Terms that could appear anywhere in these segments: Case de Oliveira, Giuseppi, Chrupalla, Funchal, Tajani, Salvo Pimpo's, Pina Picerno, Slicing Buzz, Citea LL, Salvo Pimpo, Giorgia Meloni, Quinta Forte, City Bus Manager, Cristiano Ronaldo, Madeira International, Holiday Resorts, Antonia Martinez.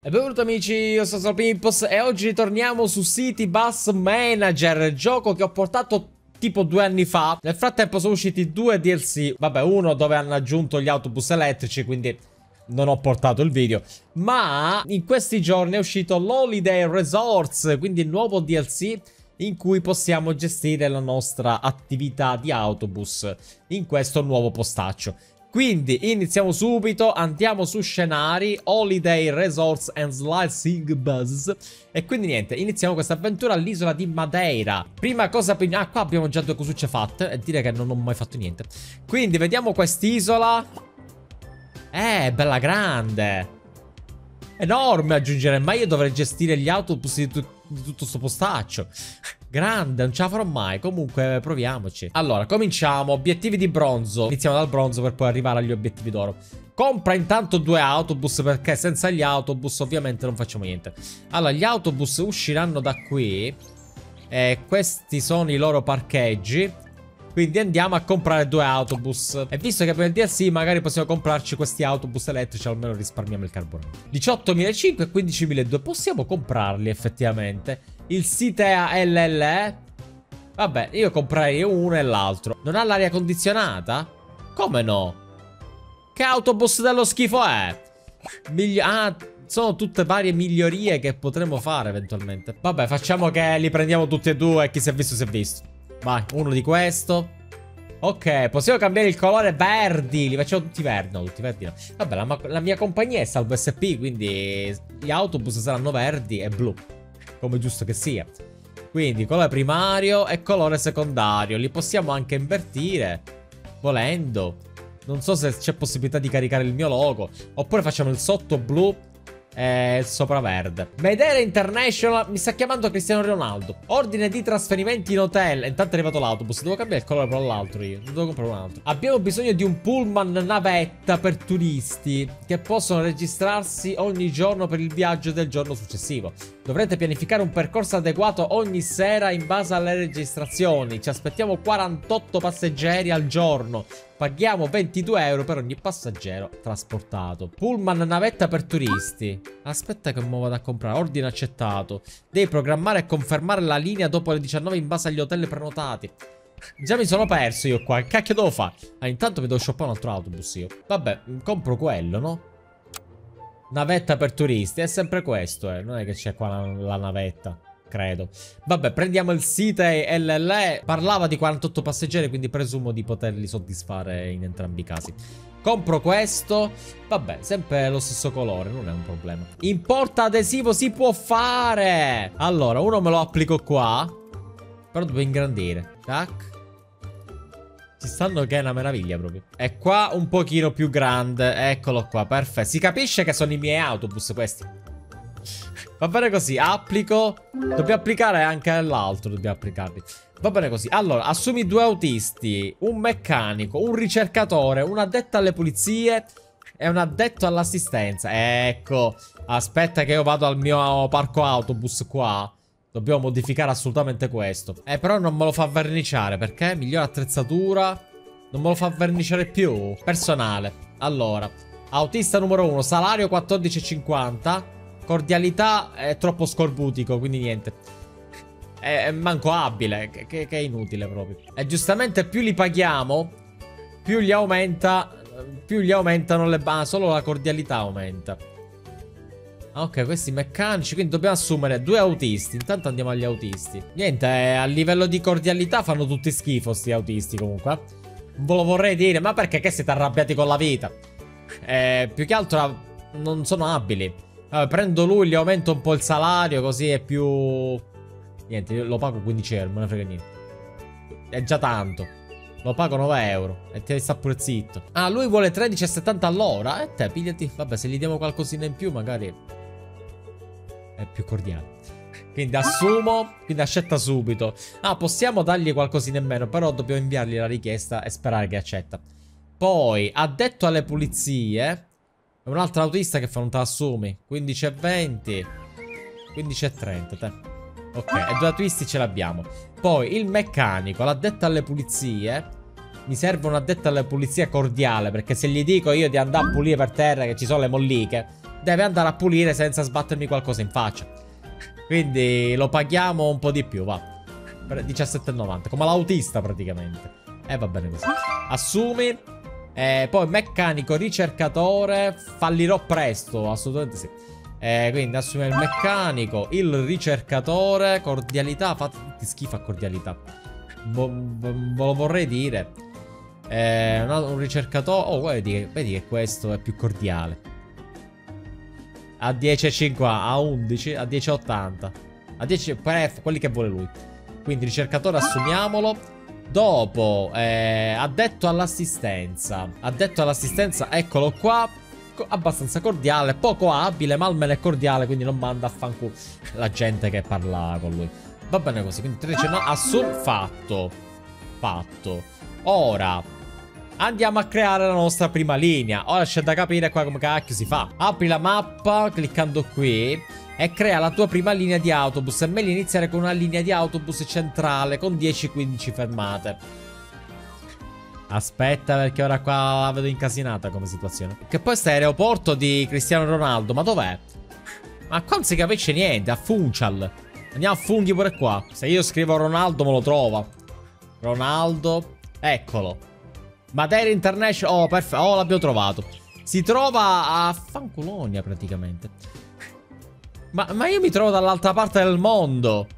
E benvenuti amici, io sono Salvo Pimpo's e oggi ritorniamo su City Bus Manager, gioco che ho portato tipo 2 anni fa. Nel frattempo sono usciti 2 DLC, vabbè, uno dove hanno aggiunto gli autobus elettrici, quindi non ho portato il video. Ma in questi giorni è uscito l'Holiday Resorts, quindi il nuovo DLC in cui possiamo gestire la nostra attività di autobus in questo nuovo postaccio. Quindi iniziamo subito, andiamo su scenari, Holiday Resorts and Slicing Buzz. E quindi niente, iniziamo questa avventura all'isola di Madeira. Prima cosa, ah, qua abbiamo già 2 cosucce fatte e dire che non ho mai fatto niente. Quindi vediamo quest'isola. Bella grande, enorme, aggiungere. Ma io dovrei gestire gli autobus di tutto sto postaccio. Grande, non ce la farò mai. Comunque proviamoci. Allora, cominciamo. Obiettivi di bronzo. Iniziamo dal bronzo per poi arrivare agli obiettivi d'oro. Compra intanto 2 autobus, perché senza gli autobus ovviamente non facciamo niente. Allora, gli autobus usciranno da qui e questi sono i loro parcheggi. Quindi andiamo a comprare 2 autobus. E visto che abbiamo il DLC, magari possiamo comprarci questi autobus elettrici, almeno risparmiamo il carburante. 18.500 e 15.200. Possiamo comprarli effettivamente. Il Citea LL. Vabbè, io comprerei uno e l'altro. Non ha l'aria condizionata? Come no? Che autobus dello schifo è? Sono tutte varie migliorie che potremmo fare eventualmente. Vabbè, facciamo che li prendiamo tutti e 2 e chi si è visto si è visto. Vai, uno di questo. Ok, possiamo cambiare il colore, verdi. Li facciamo tutti verdi, no, tutti verdi no. Vabbè, la mia compagnia è Salvo SP, quindi gli autobus saranno verdi e blu, come giusto che sia. Quindi colore primario e colore secondario. Li possiamo anche invertire, volendo. Non so se c'è possibilità di caricare il mio logo. Oppure facciamo il sotto blu e sopra verde. Madeira International. Mi sta chiamando Cristiano Ronaldo. Ordine di trasferimenti in hotel. Intanto è arrivato l'autobus. Devo cambiare il colore per l'altro io. Non devo comprare un altro. Abbiamo bisogno di un pullman navetta per turisti che possono registrarsi ogni giorno per il viaggio del giorno successivo. Dovrete pianificare un percorso adeguato ogni sera in base alle registrazioni. Ci aspettiamo 48 passeggeri al giorno. Paghiamo 22 € per ogni passeggero trasportato. Pullman navetta per turisti. Aspetta che mo vado a comprare. Ordine accettato. Devi programmare e confermare la linea dopo le 19 in base agli hotel prenotati. Già mi sono perso io qua. Che cacchio devo fare? Ah, intanto mi devo shoppare un altro autobus io. Vabbè, compro quello, no? Navetta per turisti. È sempre questo, eh. Non è che c'è qua la navetta, credo. Vabbè, prendiamo il Citea LL. Parlava di 48 passeggeri, quindi presumo di poterli soddisfare in entrambi i casi. Compro questo. Vabbè, sempre lo stesso colore, non è un problema. In porta adesivo si può fare. Allora, uno me lo applico qua, però devo ingrandire. Tac. Ci stanno che è una meraviglia proprio. E qua un pochino più grande. Eccolo qua, perfetto. Si capisce che sono i miei autobus questi. Va bene così, applico. Dobbiamo applicare anche all'altro, dobbiamo applicarli. Va bene così. Allora, assumi 2 autisti, un meccanico, un ricercatore, un addetto alle pulizie e un addetto all'assistenza. Ecco, aspetta che io vado al mio parco autobus qua. Dobbiamo modificare assolutamente questo. Però non me lo fa verniciare, perché? Migliore attrezzatura. Non me lo fa verniciare più. Personale. Allora, autista numero 1, salario 14,50. Cordialità è troppo scorbutico, quindi niente. È manco abile, che è inutile proprio. E giustamente più li paghiamo, più gli aumenta, più gli aumentano le... Ah, solo la cordialità aumenta. Ok, questi meccanici, quindi dobbiamo assumere 2 autisti. Intanto andiamo agli autisti. Niente, a livello di cordialità fanno tutti schifo sti autisti comunque. Ve lo vorrei dire, ma perché che siete arrabbiati con la vita? Più che altro non sono abili. Vabbè, prendo lui, gli aumento un po' il salario, così è più... Niente, io lo pago 15 €, non ne frega niente. È già tanto. Lo pago 9 € e te sta pure zitto. Ah, lui vuole 13,70 all'ora. E te, pigliati. Vabbè, se gli diamo qualcosina in più, magari è più cordiale. Quindi assumo, quindi accetta subito. Ah, possiamo dargli qualcosina in meno, però dobbiamo inviargli la richiesta e sperare che accetta. Poi, addetto alle pulizie, un altro autista che fa non te l'assumi. 15,20, 15,30 te. Ok, e 2 autisti ce l'abbiamo. Poi il meccanico, l'addetto alle pulizie. Mi serve un addetto alle pulizie cordiale, perché se gli dico io di andare a pulire per terra che ci sono le molliche, deve andare a pulire senza sbattermi qualcosa in faccia. Quindi lo paghiamo un po' di più, va. Per 17,90, come l'autista praticamente. E va bene così. Assumi. Poi meccanico, ricercatore. Fallirò presto, assolutamente sì. Quindi assumi il meccanico, il ricercatore, cordialità. Fatti schifo a cordialità. Lo vorrei dire. Un ricercatore. Oh, vedi che questo è più cordiale. A 10,5, a 11, a 10,80. A 10, quelli che vuole lui. Quindi ricercatore assumiamolo. Dopo addetto all'assistenza. Addetto all'assistenza, eccolo qua. Abbastanza cordiale, poco abile, ma almeno è cordiale, quindi non manda a fanculo la gente che parla con lui. Va bene così, quindi 13 no, assun fatto. Fatto. Ora andiamo a creare la nostra prima linea. Ora c'è da capire qua come cacchio si fa. Apri la mappa cliccando qui e crea la tua prima linea di autobus. È meglio iniziare con una linea di autobus centrale con 10-15 fermate. Aspetta, perché ora qua la vedo incasinata come situazione. Che poi sta aeroporto di Cristiano Ronaldo. Ma dov'è? Ma qua non si capisce niente. A Funchal. Andiamo a funghi pure qua. Se io scrivo Ronaldo me lo trova. Ronaldo. Eccolo. Madeira International. Oh, perfetto. Oh, l'abbiamo trovato. Si trova a Fancolonia praticamente. Ma io mi trovo dall'altra parte del mondo.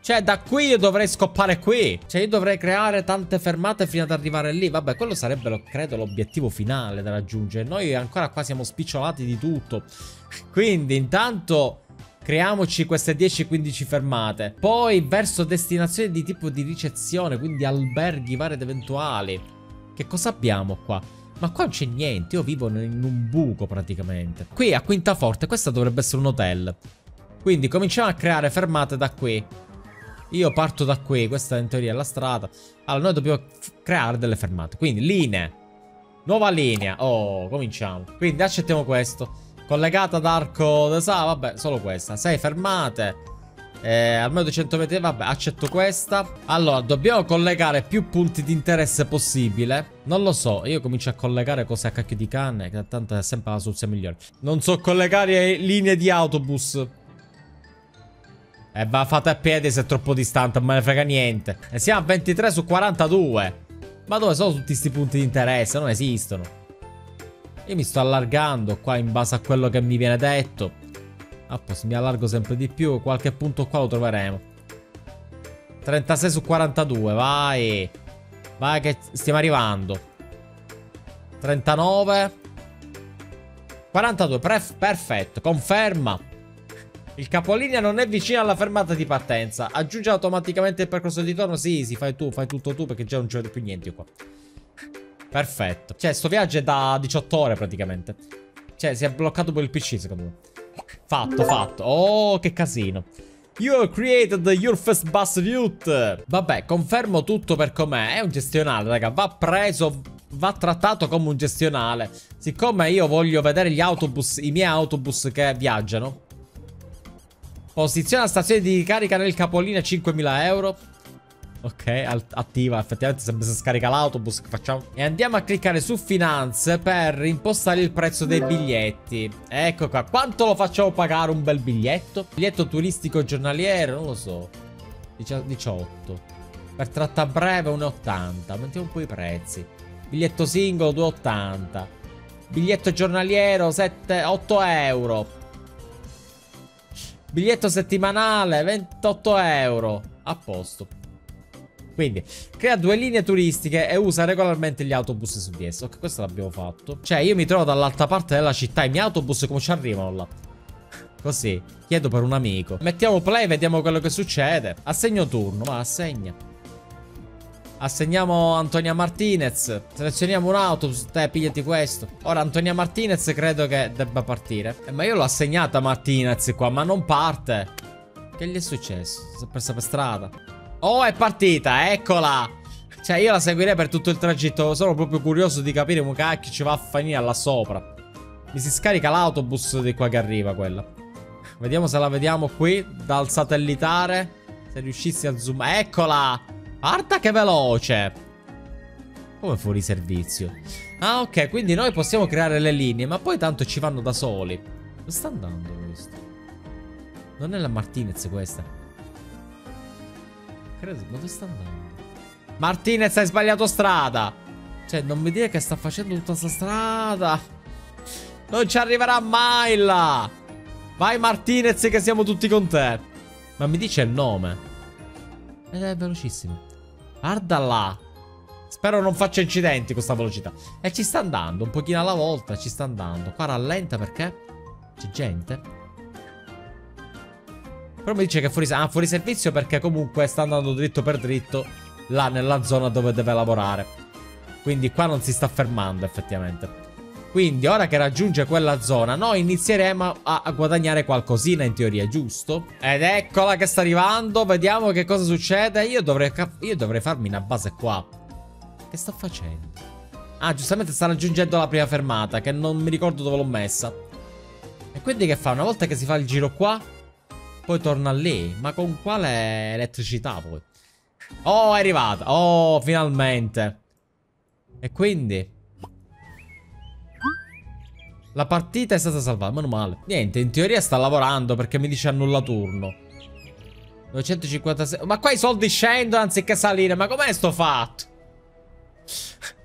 Cioè da qui io dovrei scoppare qui. Cioè io dovrei creare tante fermate fino ad arrivare lì. Vabbè, quello sarebbe, credo, l'obiettivo finale da raggiungere. Noi ancora qua siamo spicciolati di tutto. Quindi intanto creiamoci queste 10-15 fermate. Poi verso destinazioni di tipo di ricezione, quindi alberghi vari ed eventuali. Che cosa abbiamo qua? Ma qua non c'è niente, io vivo in un buco praticamente. Qui a Quinta Forte, questo dovrebbe essere un hotel. Quindi cominciamo a creare fermate da qui. Io parto da qui, questa in teoria è la strada. Allora noi dobbiamo creare delle fermate. Quindi linee. Nuova linea, oh, cominciamo. Quindi accettiamo questo. Collegata ad Arco de Sa, vabbè, solo questa. 6 fermate. Almeno 200 metri, vabbè, accetto questa. Allora, dobbiamo collegare più punti di interesse possibile. Non lo so, io comincio a collegare cose a cacchio di canne, che tanto è sempre la soluzione migliore. Non so collegare linee di autobus. E va fatta a piedi se è troppo distante, non me ne frega niente. E siamo a 23 su 42. Ma dove sono tutti questi punti di interesse? Non esistono. Io mi sto allargando qua in base a quello che mi viene detto. Ah, mi allargo sempre di più. Qualche punto qua lo troveremo. 36 su 42, vai. Vai che stiamo arrivando. 39 42, perfetto. Conferma. Il capolinea non è vicino alla fermata di partenza. Aggiunge automaticamente il percorso di ritorno. Sì, fai tu, fai tutto tu, perché già non ci vedo più niente io qua. Perfetto. Cioè, sto viaggio è da 18 ore praticamente. Cioè, si è bloccato pure il PC secondo me. Fatto, fatto. Oh, che casino. You have created your first bus route. Vabbè, confermo tutto per com'è. È un gestionale, raga. Va preso, va trattato come un gestionale. Siccome io voglio vedere gli autobus, i miei autobus che viaggiano. Posiziona la stazione di ricarica nel capolinea, 5.000 euro. Ok, attiva, effettivamente se scarica l'autobus, che facciamo? E andiamo a cliccare su finanze per impostare il prezzo dei biglietti. Ecco qua, quanto lo facciamo pagare un bel biglietto? Biglietto turistico giornaliero, non lo so. 18. Per tratta breve 1,80. Mettiamo un po' i prezzi. Biglietto singolo 2,80. Biglietto giornaliero 8 euro. Biglietto settimanale 28 euro. A posto. Quindi, crea 2 linee turistiche e usa regolarmente gli autobus su di esso. Ok, questo l'abbiamo fatto. Cioè, io mi trovo dall'altra parte della città. I miei autobus come ci arrivano là? Così, chiedo per un amico. Mettiamo play, vediamo quello che succede. Assegno turno, ma assegna. Assegniamo Antonia Martinez. Selezioniamo un autobus, te pigliati questo. Ora, Antonia Martinez credo che debba partire. Ma io l'ho assegnata Martinez qua, ma non parte. Che gli è successo? Si è persa per strada. Oh, è partita, eccola. Cioè io la seguirei per tutto il tragitto. Sono proprio curioso di capire come cacchio ci va a finire là sopra. Mi si scarica l'autobus di qua che arriva quella. Vediamo se la vediamo qui dal satellitare. Se riuscissi a zoom. Eccola. Guarda che veloce. Come fuori servizio. Ah, ok, quindi noi possiamo creare le linee, ma poi tanto ci vanno da soli. Dove sta andando questo? Non è la Martinez questa? Credo, ma dove sta andando? Martinez, hai sbagliato strada! Cioè, non mi dire che sta facendo tutta questa strada! Non ci arriverà mai là! Vai Martinez che siamo tutti con te! Ma mi dice il nome? Ed è velocissimo. Guarda là! Spero non faccia incidenti con sta velocità. E ci sta andando, un pochino alla volta ci sta andando. Qua rallenta perché c'è gente. Però mi dice che è fuori, ah, fuori servizio perché comunque sta andando dritto per dritto là nella zona dove deve lavorare. Quindi qua non si sta fermando effettivamente. Quindi ora che raggiunge quella zona noi inizieremo a guadagnare qualcosina in teoria, giusto? Ed eccola che sta arrivando, vediamo che cosa succede. Io dovrei farmi una base qua. Che sto facendo? Ah, giustamente sta raggiungendo la prima fermata, che non mi ricordo dove l'ho messa. E quindi che fa? Una volta che si fa il giro qua, poi torna lì. Ma con quale elettricità poi? Oh, è arrivata. Oh, finalmente. E quindi la partita è stata salvata, meno male. Niente, in teoria sta lavorando perché mi dice annulla turno. 956. Ma qua i soldi scendono anziché salire. Ma com'è sto fatto?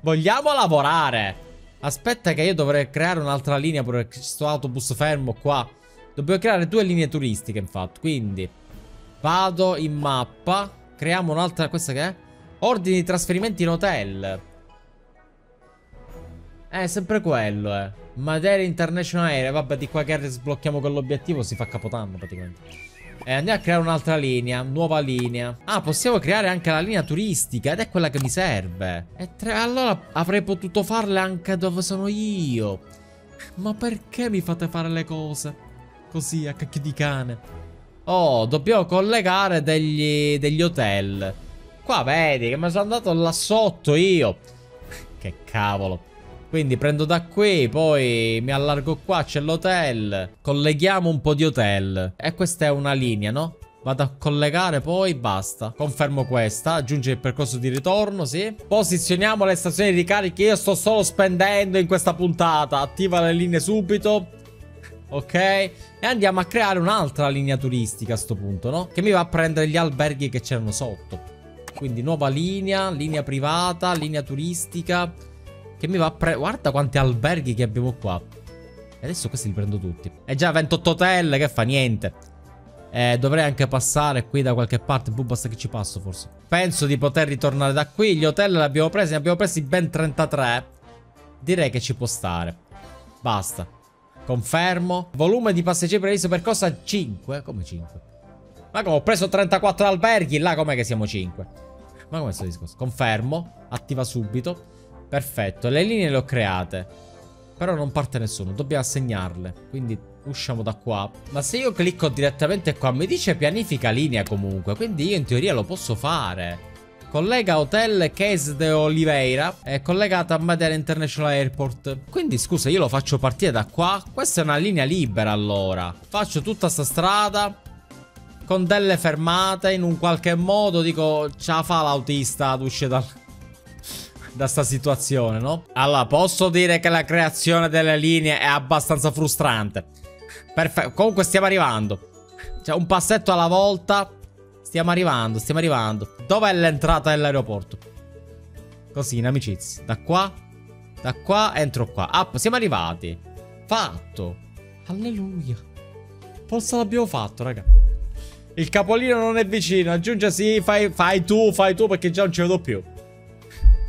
Vogliamo lavorare. Aspetta che io dovrei creare un'altra linea per questo autobus fermo qua. Dobbiamo creare due linee turistiche infatti. Quindi vado in mappa, creiamo un'altra. Questa che è? Ordini di trasferimenti in hotel. È sempre quello, eh. Madeira International Air. Vabbè, di qua che sblocchiamo quell'obiettivo si fa capotanno praticamente. E andiamo a creare un'altra linea, nuova linea. Ah, possiamo creare anche la linea turistica. Ed è quella che mi serve. E allora avrei potuto farle anche dove sono io. Ma perché mi fate fare le cose così a cacchio di cane? Oh, dobbiamo collegare degli hotel. Qua vedi che mi sono andato là sotto io. Che cavolo. Quindi prendo da qui, poi mi allargo qua, c'è l'hotel. Colleghiamo un po' di hotel. E questa è una linea, no? Vado a collegare, poi basta. Confermo questa, aggiunge il percorso di ritorno, sì. Posizioniamo le stazioni di ricarica. Io sto solo spendendo in questa puntata. Attiva le linee subito. Ok. E andiamo a creare un'altra linea turistica a sto punto, no? Che mi va a prendere gli alberghi che c'erano sotto. Quindi nuova linea, linea privata, linea turistica. Che mi va a prendere. Guarda quanti alberghi che abbiamo qua. E adesso questi li prendo tutti. E già 28 hotel, che fa niente. Dovrei anche passare qui da qualche parte. Boh, basta che ci passo forse. Penso di poter ritornare da qui. Gli hotel li abbiamo presi. Ne abbiamo presi ben 33. Direi che ci può stare. Basta. Confermo. Volume di passeggeri previsto per cosa? 5. Come 5? Ma come ho preso 34 alberghi. Là com'è che siamo 5? Ma com'è questo discorso? Confermo. Attiva subito. Perfetto, le linee le ho create. Però non parte nessuno, dobbiamo assegnarle. Quindi usciamo da qua. Ma se io clicco direttamente qua, mi dice pianifica linea comunque. Quindi io in teoria lo posso fare. Collega hotel Case de Oliveira. È collegata a Madeira International Airport. Quindi scusa, io lo faccio partire da qua. Questa è una linea libera allora. Faccio tutta sta strada con delle fermate. In un qualche modo dico, ce la fa l'autista ad uscire da sta situazione, no? Allora, posso dire che la creazione delle linee è abbastanza frustrante. Perfetto. Comunque stiamo arrivando. Cioè, un passetto alla volta. Stiamo arrivando, stiamo arrivando. Dov'è l'entrata dell'aeroporto? Così, in amicizia. Da qua. Da qua, entro qua. Ah, siamo arrivati. Fatto. Alleluia. Forse l'abbiamo fatto, raga. Il capolino non è vicino. Aggiunge, sì, fai tu, perché già non ci vedo più.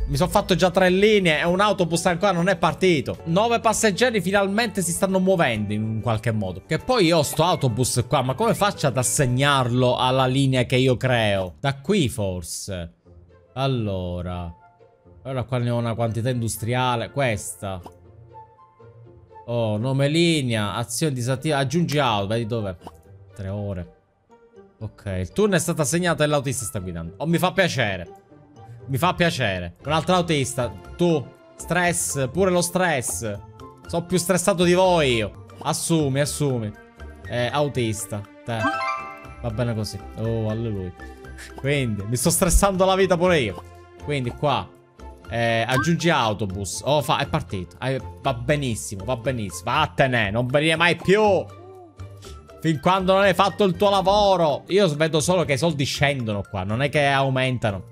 Mi sono fatto già 3 linee e un autobus ancora non è partito. 9 passeggeri finalmente si stanno muovendo in un qualche modo. Che poi io sto autobus qua, ma come faccio ad assegnarlo alla linea che io creo? Da qui forse. Allora qua ne ho una quantità industriale. Questa. Oh, nome linea, azione disattiva. Aggiungi auto, vedi dov'è? 3 ore. Ok, il turno è stato assegnato e l'autista sta guidando. Oh, mi fa piacere. Mi fa piacere. Un altro autista. Tu. Stress. Pure lo stress. Sono più stressato di voi io. Assumi. Autista. Te. Va bene così. Oh, alleluia. Quindi mi sto stressando la vita pure io. Quindi qua. Aggiungi autobus. Oh, è partito. Va benissimo, va benissimo. Vattene, non venire mai più. Fin quando non hai fatto il tuo lavoro. Io vedo solo che i soldi scendono qua, non è che aumentano.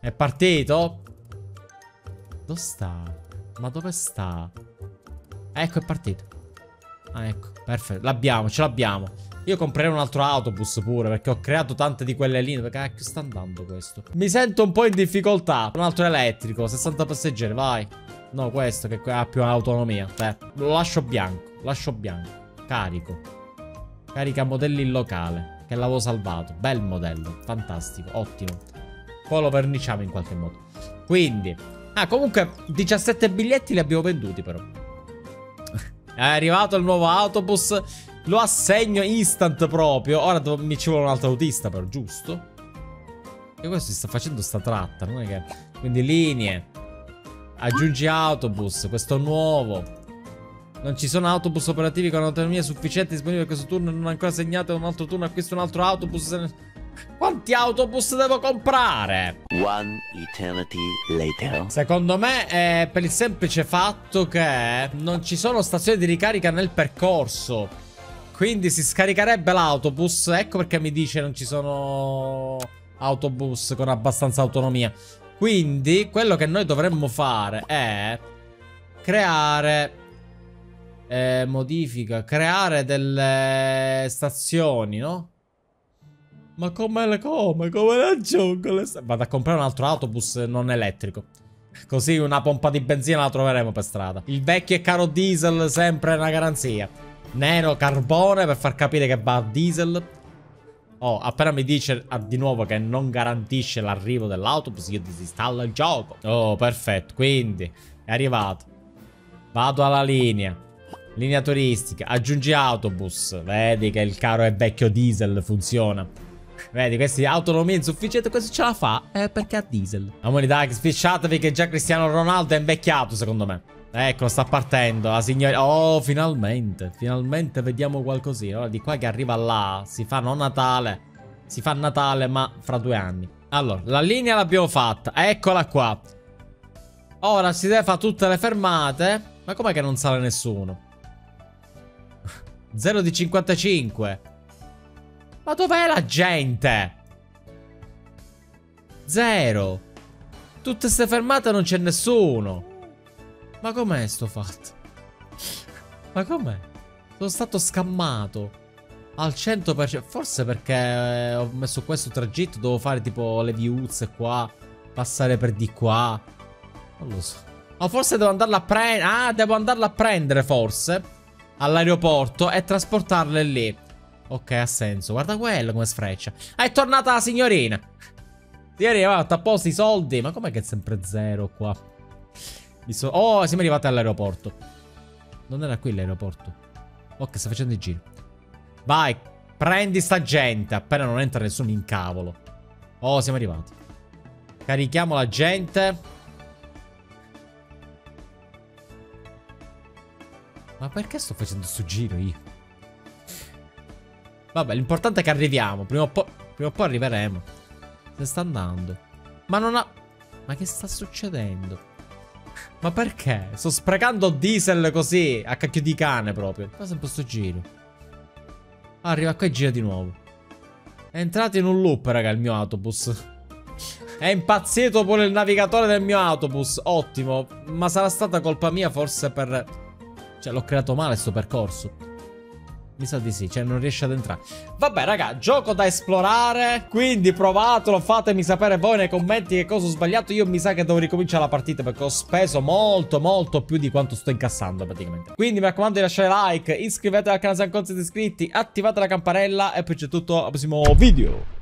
È partito? Dove sta? Ma dove sta? Ecco, è partito. Ah, ecco, perfetto. L'abbiamo, ce l'abbiamo. Io comprerei un altro autobus pure, perché ho creato tante di quelle linee. Perché cacchio sta andando questo? Mi sento un po' in difficoltà. Un altro elettrico, 60 passeggeri, vai. No, questo che ha più autonomia. Beh, lo lascio bianco. Lascio bianco. Carico. Carica modelli in locale, che l'avevo salvato. Bel modello, fantastico, ottimo. Poi lo verniciamo in qualche modo. Quindi, ah, comunque 17 biglietti li abbiamo venduti però. È arrivato il nuovo autobus. Lo assegno instant proprio. Ora mi ci vuole un altro autista però, giusto? E questo si sta facendo sta tratta, non è che... Quindi linee. Aggiungi autobus. Questo nuovo. Non ci sono autobus operativi con autonomia sufficiente disponibili per questo turno. Non ancora segnato un altro turno. Acquisto un altro autobus. Quanti autobus devo comprare? One eternity later. Secondo me è per il semplice fatto che non ci sono stazioni di ricarica nel percorso. Quindi si scaricherebbe l'autobus. Ecco perché mi dice non ci sono autobus con abbastanza autonomia. Quindi quello che noi dovremmo fare è creare modifica, creare delle stazioni, no? Ma come le aggiungo le stazioni? Vado a comprare un altro autobus non elettrico, così una pompa di benzina la troveremo per strada. Il vecchio e caro diesel, sempre una garanzia. Nero carbone per far capire che va a diesel. Oh, appena mi dice di nuovo che non garantisce l'arrivo dell'autobus, io disinstallo il gioco. Oh, perfetto, quindi è arrivato. Vado alla linea. Linea turistica, aggiungi autobus. Vedi che il caro e vecchio diesel funziona. Vedi, questi autonomia insufficiente, questo ce la fa perché ha diesel. Amore, dai, sficciatevi che già Cristiano Ronaldo è invecchiato, secondo me. Ecco, sta partendo la signora. Oh, finalmente. Finalmente vediamo qualcosina. Allora, di qua che arriva là. Si fa non Natale. Si fa Natale, ma fra 2 anni. Allora, la linea l'abbiamo fatta. Eccola qua. Ora si deve fare tutte le fermate. Ma com'è che non sale nessuno? 0 di 55. Ma dov'è la gente? 0. Tutte ste fermate non c'è nessuno. Ma com'è sto fatto? Ma com'è? Sono stato scammato al 100%. Forse perché ho messo questo tragitto. Devo fare tipo le viuzze qua, passare per di qua. Non lo so. O forse devo andarla a prendere. Ah, devo andarla a prendere forse all'aeroporto e trasportarle lì. Ok, ha senso. Guarda quello come sfreccia. Ah, è tornata la signorina. Signorina, guarda, t'ha posto i soldi. Ma com'è che è sempre 0 qua? Oh, siamo arrivati all'aeroporto. Non era qui l'aeroporto. Ok, sta facendo il giro. Vai, prendi sta gente. Appena non entra nessuno in cavolo. Oh, siamo arrivati. Carichiamo la gente. Ma perché sto facendo sto giro io? Vabbè, l'importante è che arriviamo. Prima o poi arriveremo. Se sta andando. Ma non ha... Ma che sta succedendo? Ma perché? Sto sprecando diesel così, a cacchio di cane proprio. Fa sempre sto giro. Arriva qua e gira di nuovo. È entrato in un loop, raga, il mio autobus. È impazzito pure il navigatore del mio autobus. Ottimo. Ma sarà stata colpa mia forse per... Cioè, l'ho creato male sto percorso. Mi sa di sì, cioè non riesce ad entrare. Vabbè, raga, gioco da esplorare. Quindi provatelo, fatemi sapere voi nei commenti che cosa ho sbagliato. Io mi sa che devo ricominciare la partita perché ho speso molto, molto più di quanto sto incassando praticamente. Quindi mi raccomando di lasciare like, iscrivetevi al canale se ancora non siete iscritti, attivate la campanella e poi c'è tutto al prossimo video.